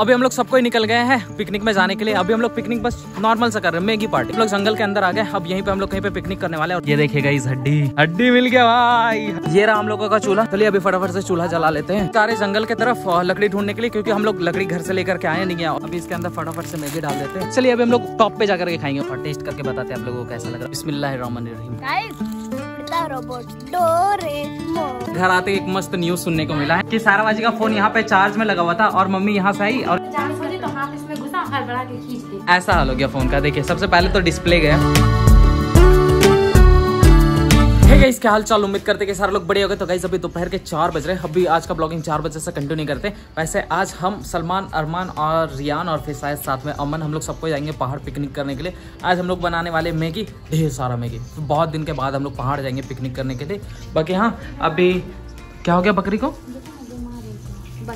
अभी हम लोग सब कोई निकल गए हैं पिकनिक में जाने के लिए। अभी हम लोग पिकनिक बस नॉर्मल सा कर रहे हैं, मैगी पार्टी। हम लोग जंगल के अंदर आ गए। अब यहीं पे हम लोग कहीं पे पिकनिक करने वाले हैं। और ये देखिएगा, इस हड्डी हड्डी मिल गया भाई। ये रहा हम लोगों का चूल्हा। चलिए अभी फटाफट से चूल्हा जला लेते हैं। सारे जंगल के तरफ लकड़ी ढूंढने के लिए, क्योंकि हम लोग लकड़ी घर से लेकर के आए नहीं है। अभी इसके अंदर फटाफट से मैगी डाल देते हैं। चलिए अभी हम लोग टॉप पे जाकर के खाएंगे और टेस्ट करके बताते हैं आप लोगों को कैसा लग रहा है। बिस्मिल्लाहिर्रहमानिर्रहीम। घर आते एक मस्त न्यूज सुनने को मिला है कि सारा बाजी का फोन यहाँ पे चार्ज में लगा हुआ था और मम्मी यहाँ से आई और चार्ज हो गई तो हाथ इसमें घुसा और बढ़ा के खींच दिया। ऐसा हाल हो गया फोन का। देखिए सबसे पहले तो डिस्प्ले गया। गाइस क्या हाल चाल, उम्मीद करते कि सारे लोग बड़े हो गए। तो गाइस अभी दोपहर के 4 बज रहे हैं। अभी आज का ब्लॉगिंग 4 बजे से कंटिन्यू करते हैं। वैसे आज हम सलमान, अरमान और रियान और फिर शायद साथ में अमन, हम लोग सबको जाएंगे पहाड़ पिकनिक करने के लिए। आज हम लोग बनाने वाले मैगी, ढेर सारा मैगी। तो बहुत दिन के बाद हम लोग पहाड़ जाएंगे पिकनिक करने के लिए। बाकी हाँ, अभी क्या हो गया बकरी को?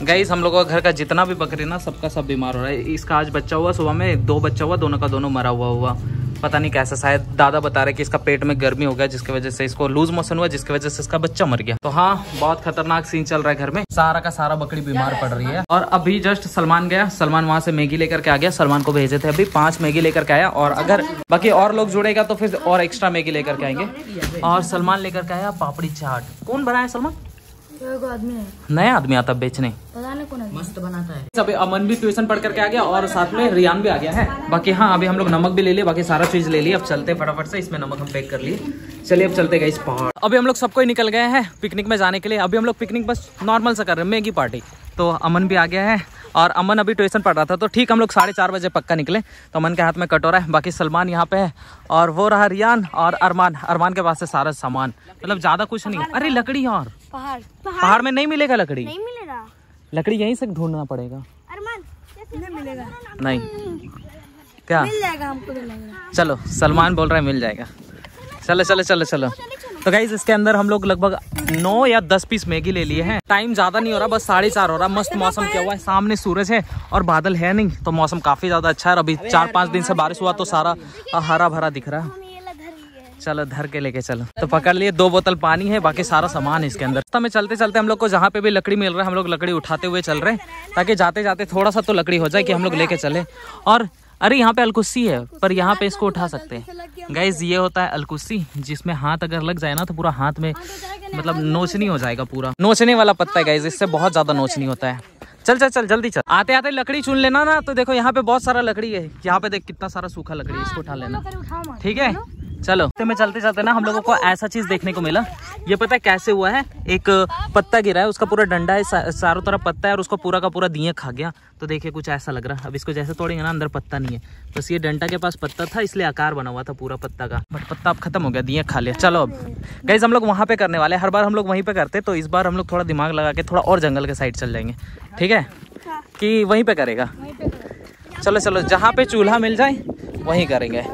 गाइस हम लोगों का घर का जितना भी बकरी ना, सबका सब बीमार हो रहा है। इसका आज बच्चा हुआ, सुबह में 2 बच्चा हुआ, दोनों का दोनों मरा हुआ। पता नहीं कैसा, शायद दादा बता रहे कि इसका पेट में गर्मी हो गया, जिसकी वजह से इसको लूज मोशन हुआ, जिसकी वजह से इसका बच्चा मर गया। तो हाँ, बहुत खतरनाक सीन चल रहा है घर में। सारा का सारा बकरी बीमार पड़ रही है। और अभी जस्ट सलमान गया, सलमान वहाँ से मैगी लेकर के आ गया। सलमान को भेजे थे अभी 5 मैगी लेकर के आया। और अगर बाकी और लोग जुड़ेगा तो फिर और एक्स्ट्रा मैगी लेकर के आएंगे। और सलमान लेकर के आया पापड़ी चाट। कौन बनाया सलमान? नया आदमी आता बेचने, पता नहीं कौन है, मस्त बनाता है। अभी अमन भी ट्यूशन पढ़ करके आ गया और साथ में रियान भी आ गया है। बाकी हाँ, अभी हम लोग नमक भी ले लिए, बाकी सारा चीज ले लिए। अब चलते फटाफट से, इसमें नमक हम पैक कर लिए। चलिए अब चलते गाइस पहाड़। अभी हम लोग सबको निकल गए हैं पिकनिक में जाने के लिए। अभी हम लोग पिकनिक बस नॉर्मल सा कर रहे हैं, मैगी पार्टी। तो अमन भी आ गया है और अमन अभी ट्यूशन पढ़ रहा था। तो ठीक, हम लोग 4:30 बजे पक्का निकले। तो अमन के हाथ में कटोरा है। बाकी सलमान यहाँ पे है और वो रहा रियान और अरमान। अरमान के पास है सारा सामान, मतलब ज्यादा कुछ नहीं है। अरे लकड़ी यार, पहाड़ में नहीं मिलेगा लकड़ी, नहीं मिलेगा लकड़ी, यहीं से ढूंढना पड़ेगा। अरमान नहीं मिलेगा, नहीं क्या मिल जाएगा हमको? चलो, सलमान बोल रहा है मिल जाएगा। चलो चलो चलो चलो। तो गाइस इसके अंदर हम लोग लगभग 9 या 10 पीस मैगी ले लिए हैं। टाइम ज्यादा नहीं हो रहा, बस 4:30 हो रहा। मस्त मौसम क्या हुआ है, सामने सूरज है और बादल है नहीं, तो मौसम काफी ज्यादा अच्छा है। अभी 4-5 दिन से बारिश हुआ तो सारा हरा भरा दिख रहा है। चलो धर के लेके चलो। तो पकड़ लिए 2 बोतल पानी है, बाकी सारा सामान है इसके अंदर। रास्ते में चलते चलते हम लोग को जहाँ पे भी लकड़ी मिल रहा है, हम लोग लकड़ी उठाते हुए चल रहे हैं, ताकि जाते जाते थोड़ा सा तो लकड़ी हो जाए कि हम लोग लेके चले। और अरे यहाँ पे अलकुस्सी है, पर यहाँ पे इसको उठा सकते हैं। गाइज ये होता है अलकुस्सी, जिसमें हाथ अगर लग जाए ना तो पूरा हाथ में मतलब नोचनी हो जाएगा। पूरा नोचने वाला पत्ता है गाइज, इससे बहुत ज्यादा नोचनी होता है। चल चल चल जल्दी चल। आते आते लकड़ी चुन लेना ना। तो देखो यहाँ पे बहुत सारा लकड़ी है, यहाँ पे देख कितना सारा सूखा लकड़ी है, इसको उठा लेना। ठीक है चलो। रास्ते में चलते चलते ना हम लोगों को ऐसा चीज देखने को मिला। ये पता है कैसे हुआ है, एक पत्ता गिरा है, उसका पूरा डंडा है, चारों तरफ पत्ता है और उसको पूरा का पूरा दिए खा गया। तो देखिए कुछ ऐसा लग रहा है। अब इसको जैसे तोड़ेंगे ना, अंदर पत्ता नहीं है, बस ये डंडा के पास पत्ता था, इसलिए आकार बना हुआ था पूरा पत्ता का। बट पत्ता अब खत्म हो गया, दिए खा लिया। चलो अब गाइज हम लोग वहाँ पे करने वाले हैं। हर बार हम लोग वहीं पे करते, तो इस बार हम लोग थोड़ा दिमाग लगा के थोड़ा और जंगल के साइड चल जाएंगे। ठीक है कि वहीं पे करेगा? चलो चलो, जहाँ पे चूल्हा मिल जाए वहीं करेंगे।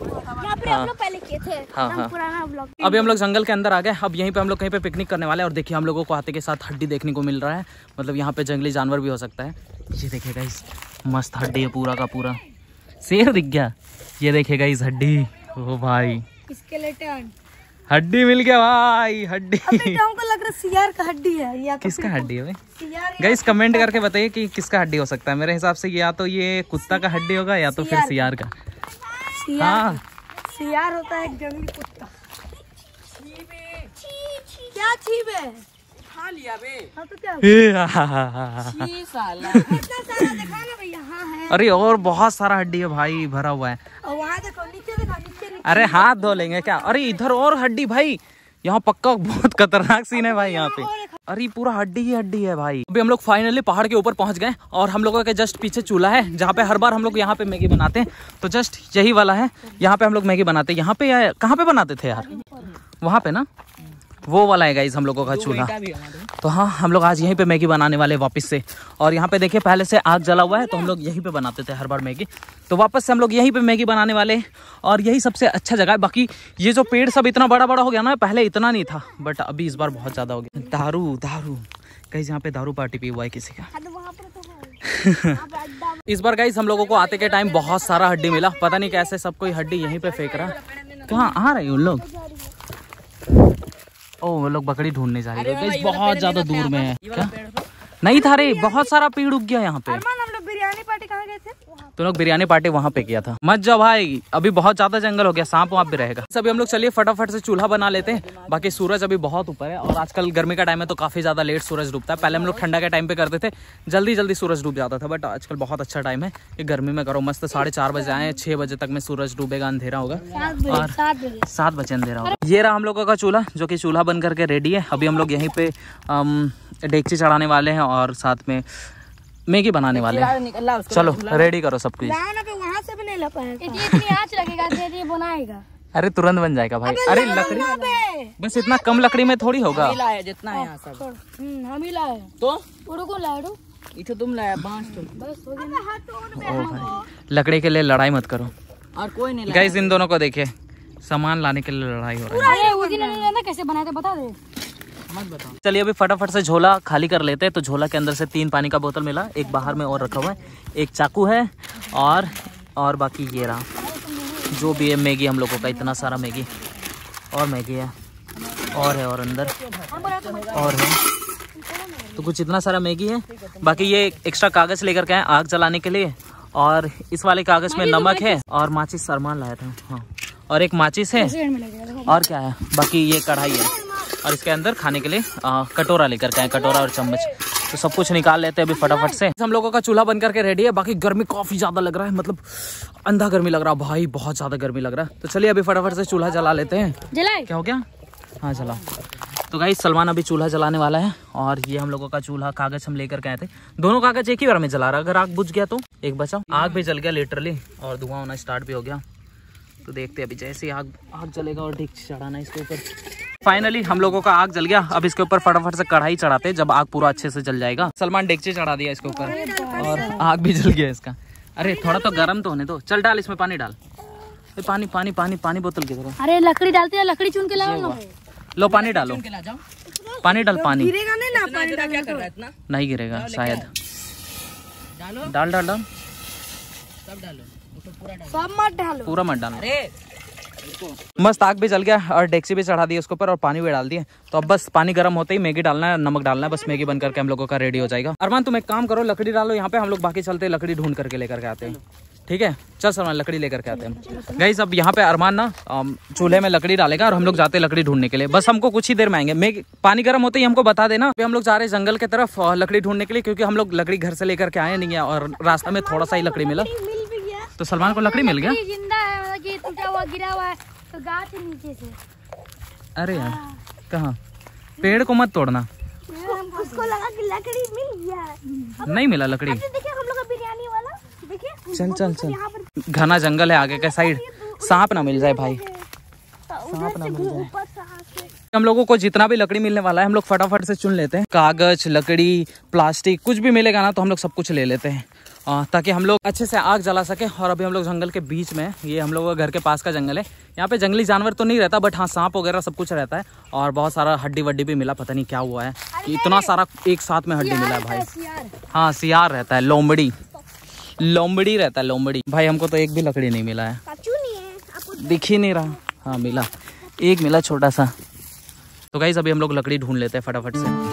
हाँ पहले किए थे। हाँ हाँ पुराना ब्लॉग। अभी हम लोग जंगल के अंदर आ गए। अब यहीं पे हम लोग कहीं पे पिकनिक करने वाले हैं। और देखिए हम लोगों को हाथी के साथ हड्डी देखने को मिल रहा है, मतलब यहाँ पे जंगली जानवर भी हो सकता है। ये देखिएगा इस मस्त हड्डी है, पूरा का पूरा शेर दिख गया। ये देखिएगा इस हड्डी, ओ भाई स्केलेटन हड्डी मिल गया भाई। हड्डी हमको लग रहा है सियार का हड्डी है या किसका हड्डी है? गाइस कमेंट करके बताइए कि किसका हड्डी हो सकता है। मेरे हिसाब से या तो ये कुत्ता का हड्डी होगा या तो फिर सियार का। हाँ सियार होता है जंगली कुत्ता। क्या चीबे खा लिया बे? हाँ तो क्या साला इतना सारा दिखा ना भैया। हाँ है, अरे और बहुत सारा हड्डी है भाई, भरा हुआ है। और वहाँ देखो, नीचे देखो, नीचे। अरे हाथ धो लेंगे क्या? अरे इधर और हड्डी भाई, यहाँ पक्का बहुत खतरनाक सीन है भाई यहाँ पे। अरे पूरा हड्डी है भाई। अभी हम लोग फाइनली पहाड़ के ऊपर पहुंच गए और हम लोगों के जस्ट पीछे चूल्हा है, जहाँ पे हर बार हम लोग यहाँ पे मैगी बनाते हैं। तो जस्ट यही वाला है, यहाँ पे हम लोग मैगी बनाते हैं। यहाँ पे कहाँ पे बनाते थे यार? वहाँ पे ना, वो वाला है गाइज हम लोगों का चूल्हा। तो हाँ, हम लोग आज यहीं पे मैगी बनाने वाले वापस से। और यहाँ पे देखिए पहले से आग जला हुआ है, तो हम लोग यहीं पे बनाते थे हर बार मैगी। तो वापस से हम लोग यहीं पे मैगी बनाने वाले हैं और यही सबसे अच्छा जगह है। बाकी ये जो पेड़ सब इतना बड़ा बड़ा हो गया ना, पहले इतना नहीं था, बट अभी इस बार बहुत ज़्यादा हो गया। दारू गाइज यहाँ पे दारू पार्टी पी हुआ है किसी का। इस बार गाइज हम लोगों को आते के टाइम बहुत सारा हड्डी मिला, पता नहीं कैसे सब कोई हड्डी यहीं पे फेंक रहा। कहाँ आ रही उन लोग? ओह वो लोग बकरी ढूंढने जा रहे हैं, बहुत ज्यादा दूर में है। क्या नहीं था रे, बहुत सारा पेड़ उग गया यहाँ पे। हम लोग बिरयानी पार्टी पार्टी कहाँ गए थे? तो लोग बिरयानी पार्टी वहाँ पे किया था। मत जाओ भाई, अभी बहुत ज्यादा जंगल हो गया, सांप वहाँ पे रहेगा। सभी हम लोग चलिए फटाफट से चूल्हा बना लेते हैं। बाकी सूरज अभी बहुत ऊपर है और आजकल गर्मी का टाइम है तो काफी ज्यादा लेट सूरज डूबता है। पहले हम लोग ठंडा के टाइम पे करते थे, जल्दी जल्दी सूरज डूब जाता था, बट आजकल बहुत अच्छा टाइम है। ये गर्मी में करो मस्त। 4:30 बजे आए, 6 बजे तक में सूरज डूबेगा, अंधेरा होगा और 7 बजे अंधेरा होगा। ये रहा हम लोगों का चूल्हा, जो कि चूल्हा बन करके रेडी है। अभी हम लोग यहीं पे डेगची चढ़ाने वाले हैं और साथ में मैगी बनाने वाले हैं। चलो रेडी करो सब कुछ। वहाँ से भी नहीं ला पाएगा। अरे तुरंत बन जाएगा भाई। अरे लकड़ी बस इतना कम लकड़ी में थोड़ी होगा, जितना है सब हम ही लाए। तो तुम लाया बस हो गया। लकड़ी के लिए लड़ाई मत करो। और कोई नहीं गाइस, इन दोनों को देखिए सामान लाने के लिए लड़ाई हो रही है। कैसे बनाया था बता दे, मत बताओ। चलिए अभी फटाफट से झोला खाली कर लेते हैं। तो झोला के अंदर से 3 पानी का बोतल मिला, एक बाहर में और रखा हुआ है, एक चाकू है और बाकी ये रहा जो भी है मैगी हम लोगों का। इतना सारा मैगी और मैगी है और अंदर और है तो कुछ इतना सारा मैगी है। बाकी ये एक्स्ट्रा कागज लेकर के आए आग जलाने के लिए, और इस वाले कागज में नमक है और माचिस अरमान लाया था। हाँ, और एक माचिस है और क्या है, बाकी ये कढ़ाई है और इसके अंदर खाने के लिए कटोरा लेकर के आए, कटोरा और चम्मच। तो सब कुछ निकाल लेते हैं अभी फटाफट से। हम लोगों का चूल्हा बन करके रेडी है। बाकी गर्मी काफ़ी ज़्यादा लग रहा है, मतलब अंधा गर्मी लग रहा है भाई, बहुत ज़्यादा गर्मी लग रहा है। तो चलिए अभी फटाफट से चूल्हा जला लेते हैं। क्या हो गया? हाँ जलाओ। तो गाइस सलमान अभी चूल्हा जलाने वाला है और ये हम लोगों का चूल्हा, कागज हम लेकर के आए थे। दोनों कागज एक ही बार में जला रहा, अगर आग बुझ गया तो एक बचा। आग भी जल गया लिटरली और धुआं होना स्टार्ट भी हो गया। तो देखते हैं अभी जैसे आग जलेगा और डेगची चढ़ाना इसके ऊपर। फाइनली हम लोगों का आग जल गया। अब इसके ऊपर फटाफट से कढ़ाई चढ़ाते, जब आग पूरा अच्छे से जल जाएगा। सलमान डेगची चढ़ा दिया इसके ऊपर और आग भी जल गया इसका। अरे थोड़ा तो गर्म तो होने दो। चल डाल इसमें पानी, डाल पानी पानी पानी पानी बोतल के। अरे लकड़ी डालते हैं, लकड़ी चुन के लाओ। लो पानी डालो, पानी डाल, पानी गिरेगा नहीं ना, पानी डाल, क्या कर रहा है इतना नहीं गिरेगा शायद। डालो, डाल डाल डाल सब डालो, सब मत डालो, पूरा मत डालो। मस्त आग भी जल गया और डेक्सी भी चढ़ा दी उसके ऊपर और पानी भी डाल दिए। तो अब बस पानी गर्म होते ही मैगी डालना है, नमक डालना है, बस मैगी बन करके हम लोगों का रेडी हो जाएगा। अरमान तुम एक काम करो, लकड़ी डालो यहाँ पे, हम लोग बाकी चलते लकड़ी ढूंढ करके लेकर के आते हैं। ठीक है चल सलमान, लकड़ी लेकर के आते हैं। गाइस अब यहाँ पे अरमान ना चूल्हे में लकड़ी डालेगा और हम लोग जाते हैं लकड़ी ढूंढने के लिए। बस हमको कुछ ही देर में आएंगे। मैगी पानी गर्म होते ही हमको बता देना। अभी हम लोग जा रहे हैं जंगल की तरफ लकड़ी ढूंढने के लिए, क्योंकि हम लोग लकड़ी घर से लेकर के आए नहीं है और रास्ते में थोड़ा सा ही लकड़ी मिला। तो सलमान को लकड़ी मिल गया, टूटा हुआ गिरा हुआ है तो गाछ नीचे से। अरे यार कहाँ, पेड़ को मत तोड़ना। उसको लगा कि लकड़ी मिल गया, नहीं मिला लकड़ी। देखिए हम लोग का बिरयानी वाला, देखिए चल चल चल। घना जंगल है आगे के साइड, सांप ना मिल जाए भाई, सांप ना मिल जाए। हम लोगों को जितना भी लकड़ी मिलने वाला है हम लोग फटाफट से चुन लेते हैं। कागज, लकड़ी, प्लास्टिक कुछ भी मिलेगा ना तो हम लोग सब कुछ ले लेते हैं ताकि हम लोग अच्छे से आग जला सके। और अभी हम लोग जंगल के बीच में, ये हम लोगों का घर के पास का जंगल है। यहाँ पे जंगली जानवर तो नहीं रहता, बट हाँ सांप वगैरह सब कुछ रहता है। और बहुत सारा हड्डी वड्डी भी मिला, पता नहीं क्या हुआ है कि इतना सारा एक साथ में हड्डी मिला है भाई। हाँ सियार रहता है, लोमड़ी, लोमड़ी रहता है, लोमड़ी। भाई हमको तो एक भी लकड़ी नहीं मिला है, दिख ही नहीं रहा। हाँ मिला, एक मिला छोटा सा। तो गाइस अभी हम लोग लकड़ी ढूंढ लेते हैं फटाफट से।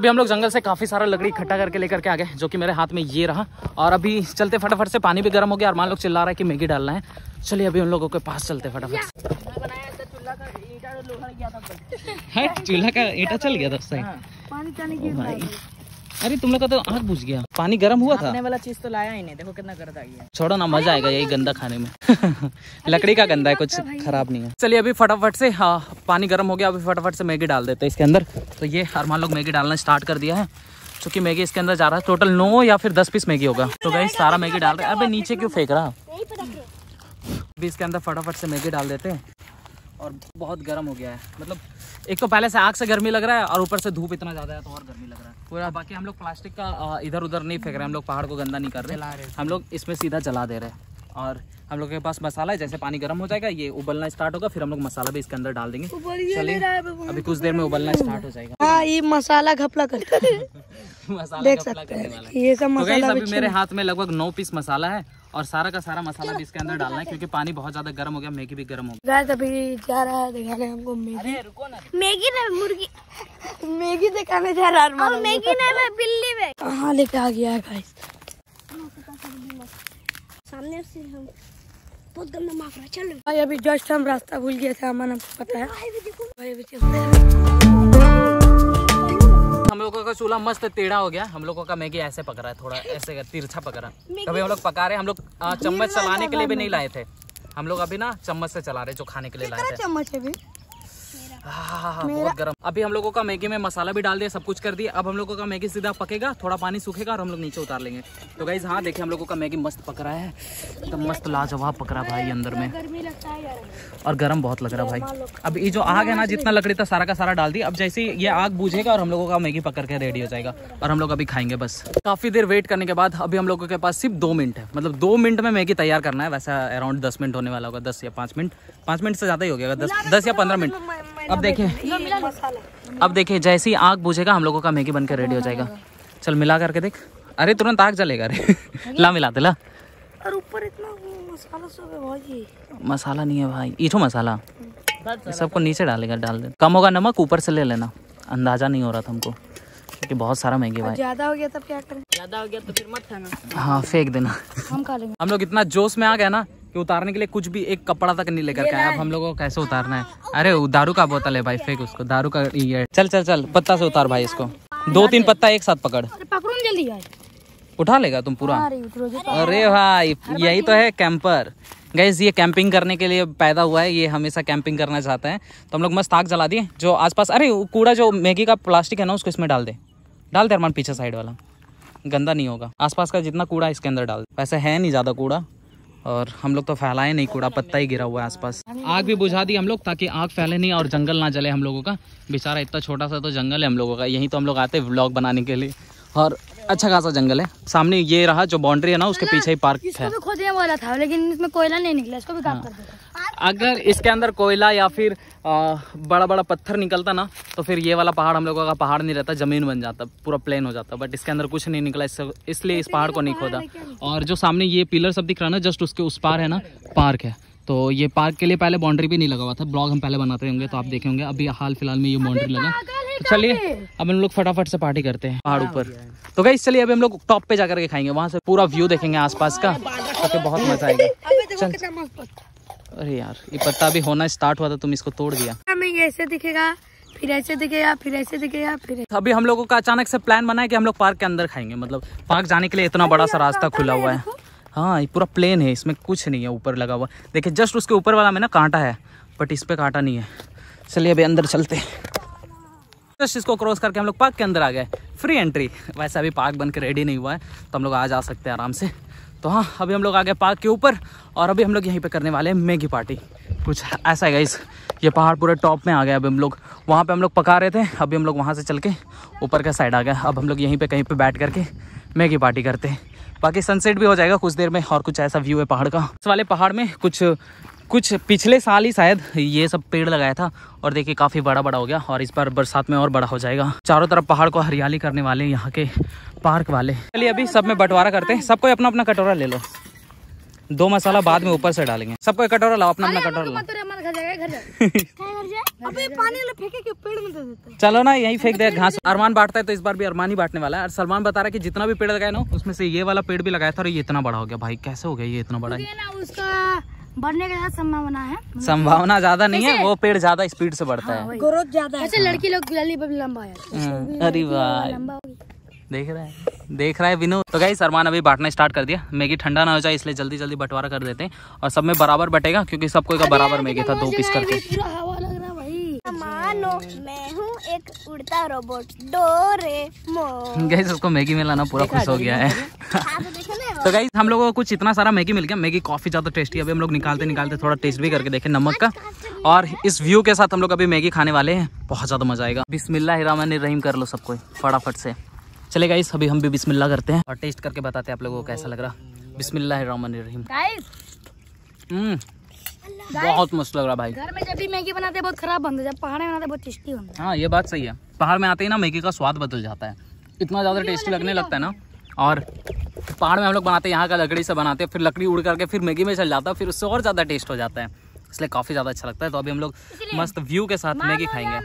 अभी हम लोग जंगल से काफ़ी सारा लकड़ी इकट्ठा करके लेकर के आ गए, जो कि मेरे हाथ में ये रहा। और अभी चलते फटाफट से, पानी भी गर्म हो गया। अरमान लोग चिल्ला रहा है कि मैगी डालना है। चलिए अभी उन लोगों के पास चलते फटाफट से। हाँ चूल्हा का ईंटा चल गया था। अरे तुम लोग का तो आग बुझ गया, पानी गर्म हुआ था वाला चीज तो लाया ही नहीं। देखो कितना गंदा गया, छोड़ो ना, मजा आएगा यही गंदा खाने में। लकड़ी का गंदा है, कुछ खराब नहीं है। चलिए अभी फटाफट से, हाँ पानी गर्म हो गया, अभी फटाफट से मैगी डाल देते हैं इसके अंदर। तो ये अरमान लोग मैगी डालना स्टार्ट कर दिया है, क्योंकि मैगी इसके अंदर जा रहा है। टोटल 9 या फिर 10 पीस मैगी होगा। तो गाइस सारा मैगी डाल रहे हैं। अबे नीचे क्यों फेंक रहा? अभी इसके अंदर फटाफट से मैगी डाल देते हैं। और बहुत गर्म हो गया है, मतलब एक तो पहले से आग से गर्मी लग रहा है और ऊपर से धूप इतना ज्यादा है तो और गर्मी लग रहा है पूरा। बाकी हम लोग प्लास्टिक का इधर उधर नहीं फेंक रहे, हम लोग पहाड़ को गंदा नहीं कर रहे, हम लोग इसमें सीधा जला दे रहे हैं। और हम लोग के पास मसाला है, जैसे पानी गर्म हो जाएगा ये उबलना स्टार्ट होगा, फिर हम लोग मसाला भी इसके अंदर डाल देंगे। अभी कुछ देर में उबलना स्टार्ट हो जाएगा। हाँ, ये मसाला घपला करता है। मसाला घपला करने वाला है ये सब मसाला। अभी मेरे हाथ में लगभग 9 पीस मसाला है और सारा का सारा मसाला भी इसके अंदर डालना है क्योंकि पानी बहुत ज्यादा गर्म हो गया, मैगी भी गर्म हो गया। अभी जा रहा है दिखाने हमको मैगी। रुको ना, मैगी ना मुर्गी, मैगी दिखाने जा रहा है। मैगी ना बिल्ली में कहाँ लेके आ गया है सामने से। हम बहुत गंदा माफ रहा। चलो भाई, अभी जस्ट हम रास्ता भूल गए थे, अमन हमको पता है। हम लोगों का चूल्हा मस्त टेढ़ा हो गया, हम लोगों का मैगी ऐसे पक रहा है, थोड़ा ऐसे तिरछा पक रहा है। कभी हम लोग पका रहे, हम लोग चम्मच चलाने के लिए भी नहीं लाए थे, हम लोग अभी ना चम्मच से चला रहे जो खाने के लिए लाए थे। चम्मच है भी बहुत गर्म। अभी हम लोगों का मैगी में मसाला भी डाल दिया, सब कुछ कर दिया। अब हम लोगों का मैगी सीधा पकेगा, थोड़ा पानी सूखेगा और हम लोग नीचे उतार लेंगे। तो गाइस हाँ देखिए, हम लोगों का मैगी मस्त पक रहा है, एकदम मस्त लाजवाब पक रहा भाई अंदर में। गर्मी लगता है यार और गर्म बहुत लग रहा भाई। अब ये जो आग है ना, जितना लकड़ी था सारा का सारा डाल दिया। अब जैसे ये आग बुझेगा और हम लोगों का मैगी पकड़ के रेडी हो जाएगा और हम लोग अभी खाएंगे। बस काफी देर वेट करने के बाद अभी हम लोगों के पास सिर्फ 2 मिनट है, मतलब 2 मिनट में मैगी तैयार करना है। वैसा अराउंड 10 मिनट होने वाला होगा, 10 या 5 मिनट, 5 मिनट से ज्यादा ही हो गया, 10 या 15 मिनट। अब देखिए, जैसे ही आग बुझेगा हम लोगों का मैगी बनकर रेडी हो जाएगा। चल मिला करके देख। अरे तुरंत आग जलेगा। अरे ला मिला दे ला। और ऊपर इतना मसाला सब है भाई। मसाला नहीं है भाई, ईठो मसाला सबको नीचे डालेगा। डाल दे, कम होगा नमक, ऊपर से ले लेना। अंदाजा नहीं हो रहा था हमको क्योंकि बहुत सारा मैगी भाई। ज्यादा हो गया तब क्या करें, ज्यादा हो गया तो फिर मत खाना। हाँ फेंक देना, हम खा लेंगे। हम लोग इतना जोश में आ गए ना कि उतारने के लिए कुछ भी एक कपड़ा तक नहीं लेकर के आया। अब हम लोगों को कैसे उतारना है। अरे दारू का बोतल है भाई, फेंक उसको, दारू का ये। चल चल चल, पत्ता से उतार भाई इसको, 2-3 पत्ता एक साथ पकड़। पकड़ो जल्दी यार, उठा लेगा तुम पूरा। अरे भाई यही तो है कैंपर। गाइस ये कैंपिंग करने के लिए पैदा हुआ है, ये हमेशा कैंपिंग करना चाहता है। तो हम लोग मस्त आग जला दिए जो आसपास। अरे कूड़ा जो मैगी का प्लास्टिक है ना, उसको इसमें डाल दे, अरमान पीछे साइड वाला, गंदा नहीं होगा। आसपास का जितना कूड़ा इसके अंदर डाल दे। वैसे है नहीं ज़्यादा कूड़ा और हम लोग तो फैलाए नहीं, कूड़ा पत्ता ही गिरा हुआ है आसपास। आग भी बुझा दी हम लोग ताकि आग फैले नहीं और जंगल ना जले। हम लोगों का बेचारा इतना छोटा सा तो जंगल है हम लोगों का, यहीं तो हम लोग आते हैं व्लॉग बनाने के लिए। और अच्छा खासा जंगल है। सामने ये रहा जो बाउंड्री है ना, उसके पीछे ही पार्क है। खोदने वाला था लेकिन इसमें कोयला नहीं निकला, इसको भी काम कर देता। अगर इसके अंदर कोयला या फिर बड़ा बड़ा पत्थर निकलता ना तो फिर ये वाला पहाड़ हम लोगों का पहाड़ नहीं रहता, जमीन बन जाता, पूरा प्लेन हो जाता। बट इसके अंदर कुछ नहीं निकला, इसलिए इस पहाड़ को नहीं खोदा। और जो सामने ये पिलर सब दिख रहा है ना, जस्ट उसके उस पार है ना पार्क है। तो ये पार्क के लिए पहले बाउंड्री भी नहीं लगा हुआ था, ब्लॉग हम पहले बनाते होंगे तो आप देखे होंगे। अभी हाल फिलहाल में ये बाउंड्री लगा। चलिए अब हम लोग फटाफट से पार्टी करते हैं पहाड़ ऊपर। तो गाइस चलिए अभी हम लोग टॉप पे जाकर के खाएंगे, वहाँ से पूरा व्यू देखेंगे आसपास का, तो बहुत मजा आएगा। अरे यार ये पत्ता भी होना स्टार्ट हुआ था, तुम इसको तोड़ दिया। ऐसे दिखेगा, फिर ऐसे दिखेगा, फिर ऐसे दिखेगा, फिर। अभी हम लोगों का अचानक से प्लान बना है कि हम लोग पार्क के अंदर खाएंगे, मतलब पार्क जाने के लिए इतना बड़ा सा रास्ता खुला हुआ है। हाँ ये पूरा प्लेन है, इसमें कुछ नहीं है, ऊपर लगा हुआ। देखिए जस्ट उसके ऊपर वाला में ना कांटा है, बट इस पर कांटा नहीं है। चलिए अभी अंदर चलते हैं। जस्ट इसको क्रॉस करके हम लोग पार्क के अंदर आ गए, फ्री एंट्री। वैसे अभी पार्क बन के रेडी नहीं हुआ है तो हम लोग आ जा सकते हैं आराम से। तो हाँ अभी हम लोग आ गए पार्क के ऊपर और अभी हम लोग यहीं पे करने वाले हैं मैगी पार्टी। कुछ ऐसा है गाइस, ये पहाड़ पूरे टॉप में आ गए। अभी हम लोग वहाँ पे हम लोग पका रहे थे, अभी हम लोग वहाँ से चल के ऊपर का साइड आ गए। अब हम लोग यहीं पर कहीं पर बैठ करके मैगी पार्टी करते हैं। बाकी सनसेट भी हो जाएगा कुछ देर में और कुछ ऐसा व्यू है पहाड़ का। इस वाले पहाड़ में कुछ पिछले साल ही शायद ये सब पेड़ लगाया था और देखिए काफ़ी बड़ा बड़ा हो गया और इस बार बरसात में और बड़ा हो जाएगा। चारों तरफ पहाड़ को हरियाली करने वाले यहाँ के पार्क वाले। चलिए अभी सब में बंटवारा करते हैं, सबको अपना अपना कटोरा ले लो। 2 मसाला बाद में ऊपर से डालेंगे। सबको एक कटोरा लाओ, अपना अपना कटोरा। चलो ना यही फेंक दे घास। अरमान बांटता है तो इस बार भी अरमान ही बांटने वाला है। और सलमान बता रहा है कि जितना भी पेड़ लगाया ना उसमें से ये वाला पेड़ भी लगाया था और ये इतना बड़ा हो गया भाई। कैसे हो गया ये इतना बड़ा? बढ़ने के साथ संभावना है, संभावना ज्यादा नहीं है, वो पेड़ ज्यादा स्पीड से बढ़ता है, ग्रोथ ज्यादा है। लड़की लोग लंबा है। अरे भाई देख रहा है विनोद। तो गाइस अरमान अभी बांटना स्टार्ट कर दिया। मैगी ठंडा ना हो जाए इसलिए जल्दी जल्दी बंटवारा कर देते हैं और सब में बराबर बटेगा क्योंकि सबको का बराबर मैगी था 2 पीस करके। मानो मैं हूँ एक उड़ता रोबोट डोरेमोन। गाइस उसको मैगी में लाना पूरा खुश हो गया है। तो गाइस हम लोगों को कुछ इतना सारा मैगी मिल गया। मैगी काफ़ी ज़्यादा टेस्टी है। अभी हम लोग निकालते निकालते थोड़ा टेस्ट भी करके देखें नमक का, और इस व्यू के साथ हम लोग अभी मैगी खाने वाले हैं। बहुत ज़्यादा मज़ा आएगा। बिस्मिल्लाहिर्रहमानिर्रहीम कर लो सबको फटाफट से। चले गाइस अभी हम भी बिस्मिल्लाह करते हैं और टेस्ट करके बताते हैं आप लोगों को कैसा लग रहा। बिस्मिल्लाहिर्रहमानिर्रहीम। बहुत मस्त लग रहा भाई। घर में जब भी मैगी बनाते हैं बहुत खराब बनता है, जब पहाड़ में बनाते हैं बहुत टेस्टी बनता है। हाँ ये बात सही है, पहाड़ में आते ही ना मैगी का स्वाद बदल जाता है, इतना ज़्यादा टेस्टी लगने लगता है ना। और पहाड़ में हम लोग बनाते हैं यहाँ का लकड़ी से बनाते हैं, फिर लकड़ी उड़ करके फिर मैगी में चल जाता है, फिर उससे और ज़्यादा टेस्ट हो जाता है, इसलिए काफ़ी ज़्यादा अच्छा लगता है। तो अभी हम लोग मस्त व्यू के साथ मैगी खाएंगे।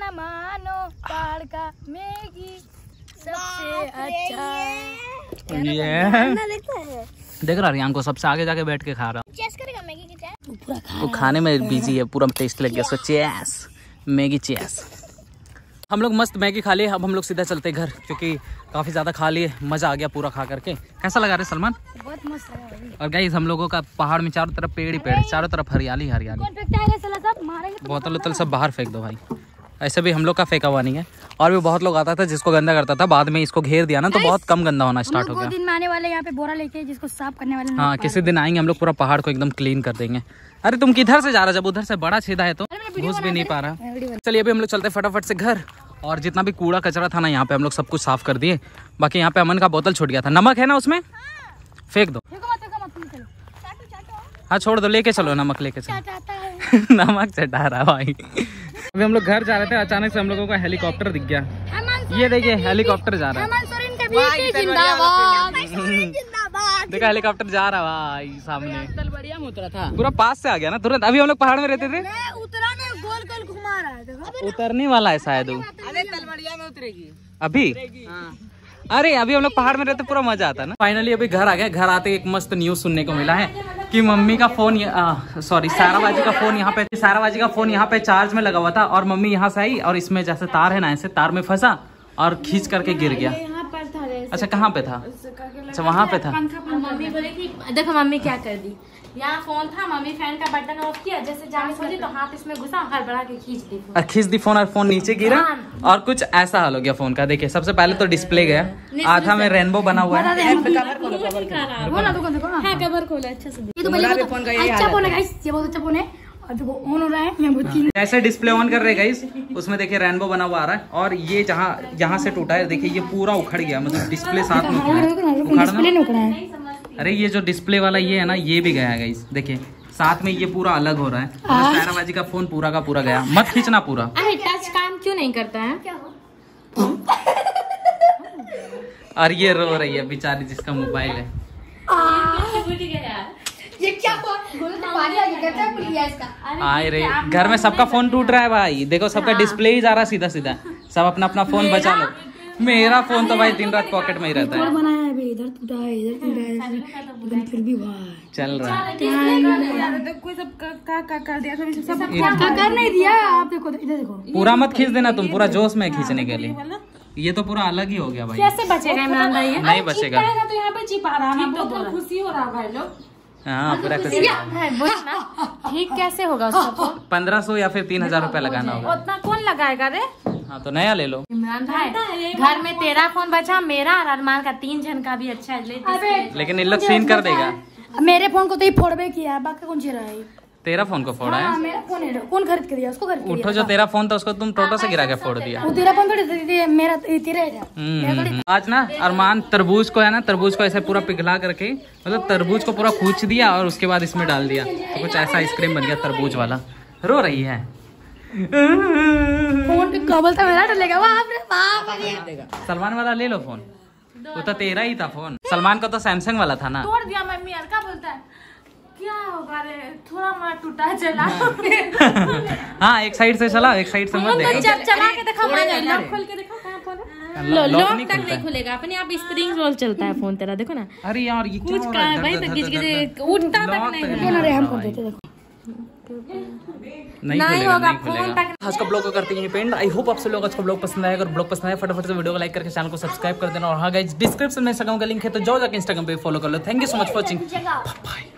देख रहा रियान को सबसे आगे जाके बैठ के खा रहा वो, खाने में बिजी है, पूरा टेस्ट लग गया। So cheese Maggi chess. हम लोग मस्त मैगी खा लिए, अब हम लोग सीधा चलते घर क्योंकि काफ़ी ज़्यादा खा लिए, मज़ा आ गया पूरा खा करके। कैसा लगा रहा है सलमान? बहुत मस्त लगा। और गाइस हम लोगों का पहाड़ में चारों तरफ पेड़ ही पेड़, चारों तरफ हरियाली हरियाली। बोतल वोतल सब बाहर फेंक दो भाई, ऐसे भी हम लोग का फेंका हुआ नहीं है। और भी बहुत लोग आता था जिसको गंदा करता था, बाद में इसको घेर दिया ना तो बहुत कम गंदा होना स्टार्ट हो गया। दिन में आने वाले यहाँ पे बोरा लेके जिसको साफ करने वाले। हाँ किसी दिन आएंगे हम लोग पूरा पहाड़ को एकदम क्लीन कर देंगे। अरे तुम किधर से जा रहा, जब उधर से बड़ा छेदा है तो घुस भी नहीं पा रहा। चलिए अभी हम लोग चलते फटाफट से घर, और जितना भी कूड़ा कचरा था ना यहाँ पे हम लोग सब कुछ साफ कर दिए। बाकी यहाँ पे अमन का बोतल छूट गया था, नमक है ना उसमें, फेंक दो। हाँ छोड़ दो, लेके चलो नमक, लेके चलो। नमक चटा रहा भाई। अभी हम लोग घर जा रहे थे, अचानक से हम लोगों का हेलीकॉप्टर दिख गया। ये देखिए हेलीकॉप्टर जा रहा है, देखा हेलीकॉप्टर जा रहा भाई सामने, पूरा पास से आ गया ना तुरंत। अभी हम लोग पहाड़ में रहते थे, उतरने वाला है शायद वो, अभी अरे अभी हम लोग पहाड़ में रहते पूरा मजा आता ना। फाइनली अभी घर आ गए। घर आते एक मस्त न्यूज सुनने को मिला है कि मम्मी का फोन, सॉरी साराबाजी का फोन यहाँ पे, साराबाजी का फोन यहाँ पे चार्ज में लगा हुआ था, और मम्मी यहाँ से आई और इसमें जैसे तार है ना ऐसे तार में फंसा और खींच करके गिर गया। अच्छा कहाँ पे था? अच्छा वहाँ पे था। मम्मी बोले कि देखो मम्मी क्या कर दी, यहाँ फोन था, मम्मी फैन का बटन ऑफ किया, जैसे जाने सोची तो हाथ इसमें घुसा, हड़बड़ा के खींच दी फोन, और फोन नीचे गिरा और कुछ ऐसा हाल हो गया फोन का। देखिए सबसे पहले तो डिस्प्ले गया, आधा में रेनबो बना हुआ है। ऐसे डिस्प्ले ऑन कर रहे गाइस, उसमें देखिए रेनबो बना हुआ आ रहा है, और ये जहाँ यहाँ से टूटा है देखिए ये पूरा उखड़ गया, मतलब डिस्प्ले साथ में उखड़ा है। अरे ये जो डिस्प्ले वाला ये है ना ये भी गया है गाइस, देखिए साथ में ये पूरा अलग हो रहा है। साराबाजी का फोन पूरा का पूरा गया। मत खींचना पूरा। अरे टच काम क्यों नहीं करता है? और ये रो रही है बेचारी जिसका मोबाइल है। ये क्या आए रे, घर में सबका फोन टूट रहा है भाई, देखो सबका डिस्प्ले ही जा रहा है सीधा सीधा। सब अपना अपना फोन बचा लो, मेरा फोन तो भाई दिन रात पॉकेट में ही रहता है। इधर टूटा है, इधर टूटा है, फिर भी वाह चल रहा है। पूरा मत खींच देना तुम, पूरा जोश में खींचने के लिए ये तो पूरा अलग ही हो गया भाई। कैसे बचेगा, नहीं बचेगा तो यहाँ पे चिपा रहा, खुशी हो रहा भाई लोग। हाँ पूरा ठीक कैसे होगा, 1500 या फिर 3000 रुपए लगाना होगा। उतना कौन लगाएगा रे? हाँ तो नया ले लो। इमरान भाई घर में तेरा फोन बचा, मेरा और अरमान का, 3 जन का भी अच्छा है, लेकिन इन लोग सीन कर देगा। मेरे फोन को तो ये फोड़बे किया, बाकी कौन चिरा है? तेरा फोन को फोड़ा है? मेरा फोन है, कौन खरीद के दिया उसको? उठो, जो तेरा फोन था उसको तुम टोटो से गिरा के फोड़ दिया। वो तेरा फोन थोड़ी, मेरा तेरा है। आज ना अरमान तरबूज को है ना, तरबूज को ऐसे पूरा पिघला करके, मतलब तरबूज को पूरा कूच दिया और उसके बाद इसमें डाल दिया, तो कुछ ऐसा आइसक्रीम बन गया तरबूज वाला। रो रही है। फोन पे कबल था मेरा डलेगा, सलमान वाला ले लो फोन, वो तो तेरा ही था फोन। सलमान का तो सैमसंग वाला था ना, तोड़ दिया। मम्मी यार क्या बोलता है, क्या होगा रे, थोड़ा मार टूटा चला। हाँ एक साइड से चला, एक साइड से मत देखो, चला के देखो, लॉक खोल के देखो कहाँ पर, लॉक तक नहीं खुलेगा अपने आप, स्प्रिंग रोल चलता है फोन तेरा, देखो ना। अरे यार ये कुछ का भाई तो गिज उठता तक नहीं, अरे हम कर देते, देखो नहीं होगा फोन तक। आज का ब्लॉग को करते हैं पेंड। आई होप आप सब लोग आज का ब्लॉग पसंद आएगा, और ब्लॉग पसंद आया फटाफट से वीडियो को लाइक करके चैनल को सब्सक्राइब कर देना। और हाँ गाइस डिस्क्रिप्शन में इंस्टाग्राम का लिंक है, तो जाओ जाके इंस्टाग्राम पे फॉलो कर लो। Thank you so much for watching, bye bye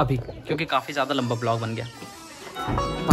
अभी क्योंकि काफ़ी ज़्यादा लंबा ब्लॉग बन गया।